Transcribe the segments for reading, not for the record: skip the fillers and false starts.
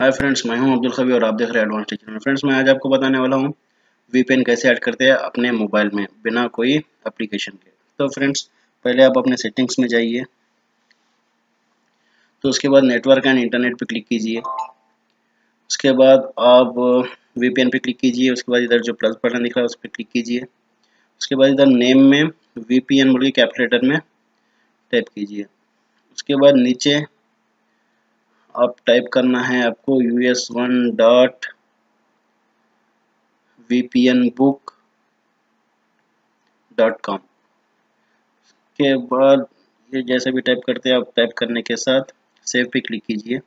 Hi friends, मैं हूं अब्दुल कबीर और आप देख रहे हैं एडवांस टेक चैनल। फ्रेंड्स, मैं आज आपको बताने वाला हूं वीपीएन कैसे ऐड करते हैं अपने मोबाइल में बिना कोई एप्लीकेशन के। तो फ्रेंड्स, पहले आप अपने सेटिंग्स में जाइए, तो उसके बाद नेटवर्क एंड इंटरनेट पे क्लिक कीजिए। उसके बाद आप वीपीएन पे क्लिक कीजिए। उसके बाद इधर जो प्लस बटन दिख रहा है उस पर क्लिक कीजिए। उसके बाद इधर नेम में वीपीएन बोल के कैपिटल लेटर में टाइप कीजिए। उसके बाद नीचे आप टाइप करना है आपको us1.vpnbook.com। के बाद ये जैसे भी टाइप करते हैं आप टाइप करने के साथ सेव पे क्लिक कीजिए।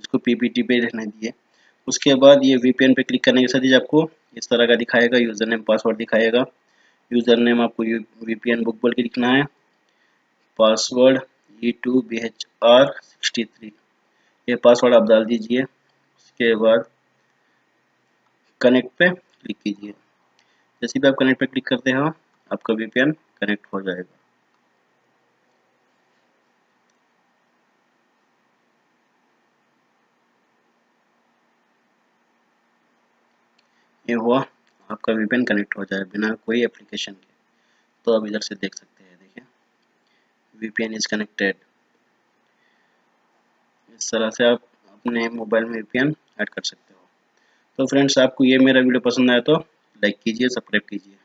इसको पीपीटी पे रहने दिए। उसके बाद ये वीपीएन पे क्लिक करने के साथ ही आपको इस तरह का दिखाएगा, यूजर नेम पासवर्ड दिखाएगा। यूजर नेम आपको वीपीएन बुक बोल के लिखना है, पासवर्ड E2BHR63 ये पासवर्ड आप डाल दीजिए। उसके बाद कनेक्ट पे क्लिक कीजिए। जैसे भी आप कनेक्ट पे क्लिक करते हो आपका वीपीएन कनेक्ट हो जाएगा। ये हुआ आपका वीपीएन कनेक्ट हो जाए बिना कोई एप्लीकेशन के। तो आप इधर से देख सकते हैं, देखिए VPN is connected। इस तरह से आप अपने मोबाइल में VPN ऐड कर सकते हो। तो फ्रेंड्स, आपको ये मेरा वीडियो पसंद आया तो लाइक कीजिए, सब्सक्राइब कीजिए।